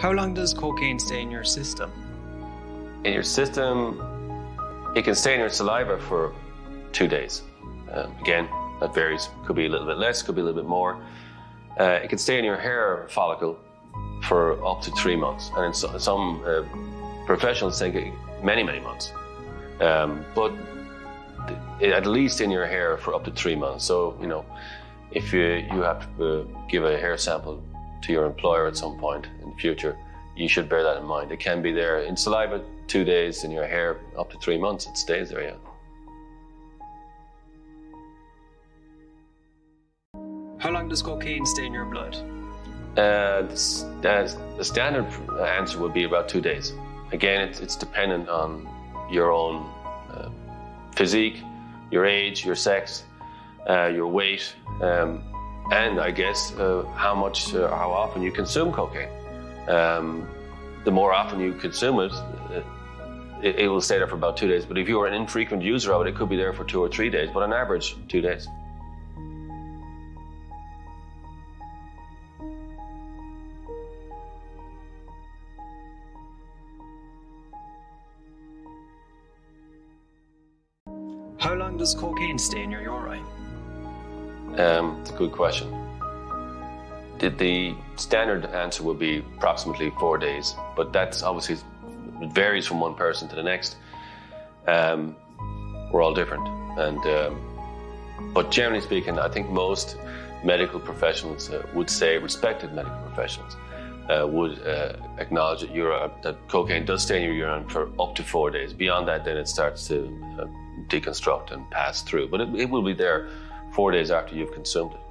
How long does cocaine stay in your system? In your system, it can stay in your saliva for 2 days. Again, that varies. Could be a little bit less, could be a little bit more. It can stay in your hair follicle for up to 3 months. And in some professionals think many, many months. But at least in your hair for up to 3 months. So, you know, if you have to give a hair sample to your employer at some point in the future, you should bear that in mind. It can be there in saliva 2 days, in your hair up to 3 months. It stays there, yeah. How long does cocaine stay in your blood? The standard answer would be about 2 days. Again, it's dependent on your own physique, your age, your sex, your weight, and I guess how often you consume cocaine. The more often you consume it, it will stay there for about 2 days. But if you are an infrequent user of it, it could be there for 2 or 3 days, but on average, 2 days. How long does cocaine stay in your urine? It's a good question. The standard answer would be approximately 4 days, but that's obviously varies from one person to the next. We're all different, and but generally speaking, I think most medical professionals would say, respected medical professionals would acknowledge that, cocaine does stay in your urine for up to 4 days. Beyond that, then it starts to deconstruct and pass through, but it will be there 4 days after you've consumed it.